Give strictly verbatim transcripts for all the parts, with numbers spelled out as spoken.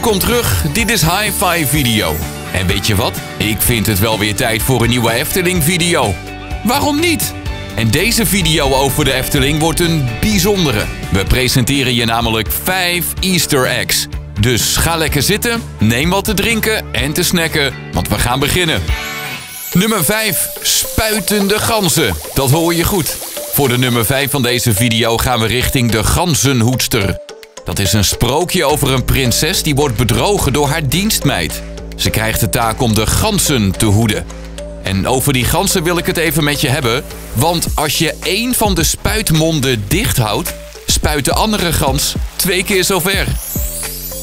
Welkom terug, dit is High vijf Video. En weet je wat? Ik vind het wel weer tijd voor een nieuwe Efteling video. Waarom niet? En deze video over de Efteling wordt een bijzondere. We presenteren je namelijk vijf Easter eggs. Dus ga lekker zitten, neem wat te drinken en te snacken, want we gaan beginnen. Nummer vijf. Spuitende ganzen. Dat hoor je goed. Voor de nummer vijf van deze video gaan we richting de ganzenhoedster. Dat is een sprookje over een prinses die wordt bedrogen door haar dienstmeid. Ze krijgt de taak om de ganzen te hoeden. En over die ganzen wil ik het even met je hebben. Want als je één van de spuitmonden dicht houdt, spuit de andere gans twee keer zo ver.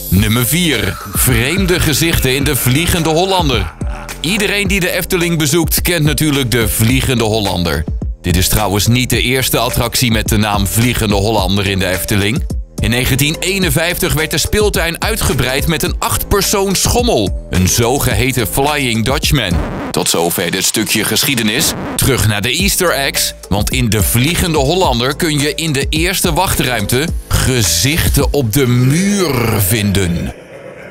Nummer vier. Vreemde gezichten in de Vliegende Hollander. Iedereen die de Efteling bezoekt kent natuurlijk de Vliegende Hollander. Dit is trouwens niet de eerste attractie met de naam Vliegende Hollander in de Efteling. In negentien eenenvijftig werd de speeltuin uitgebreid met een achtpersoons schommel. Een zogeheten Flying Dutchman. Tot zover dit stukje geschiedenis. Terug naar de Easter eggs. Want in de Vliegende Hollander kun je in de eerste wachtruimte gezichten op de muur vinden.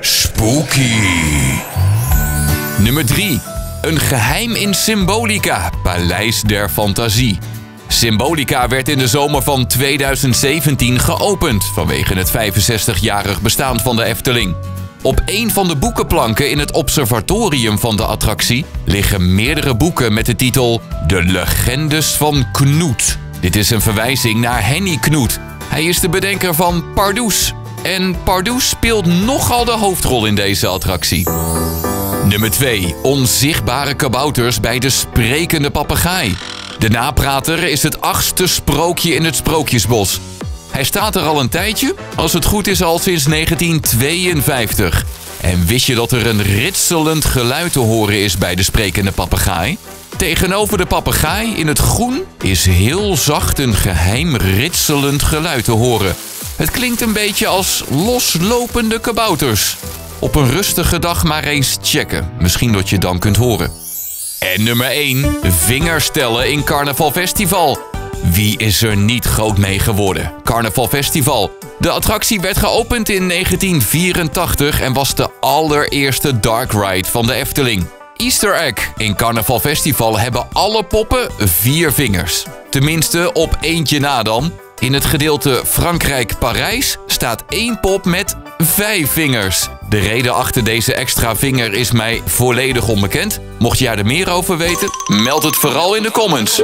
Spooky. Nummer drie. Een geheim in Symbolica, Paleis der Fantasie. Symbolica werd in de zomer van tweeduizend zeventien geopend vanwege het vijfenzestigjarig bestaan van de Efteling. Op een van de boekenplanken in het observatorium van de attractie liggen meerdere boeken met de titel De Legendes van Knoet. Dit is een verwijzing naar Henny Knoet. Hij is de bedenker van Pardoes. En Pardoes speelt nogal de hoofdrol in deze attractie. Nummer twee. Onzichtbare kabouters bij de sprekende papegaai. De naprater is het achtste sprookje in het Sprookjesbos. Hij staat er al een tijdje, als het goed is al sinds negentien tweeënvijftig. En wist je dat er een ritselend geluid te horen is bij de sprekende papegaai? Tegenover de papegaai in het groen is heel zacht een geheim ritselend geluid te horen. Het klinkt een beetje als loslopende kabouters. Op een rustige dag maar eens checken. Misschien dat je dan kunt horen. En nummer één. Vingerstellen in Carnaval Festival. Wie is er niet groot mee geworden? Carnaval Festival. De attractie werd geopend in negentien vierentachtig en was de allereerste dark ride van de Efteling. Easter egg. In Carnaval Festival hebben alle poppen vier vingers. Tenminste, op eentje na dan. In het gedeelte Frankrijk-Parijs staat één pop met vijf vingers. De reden achter deze extra vinger is mij volledig onbekend. Mocht jij er meer over weten, meld het vooral in de comments.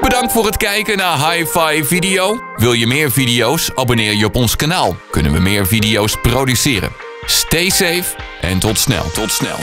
Bedankt voor het kijken naar High vijf Video. Wil je meer video's? Abonneer je op ons kanaal. Kunnen we meer video's produceren. Stay safe en tot snel. Tot snel.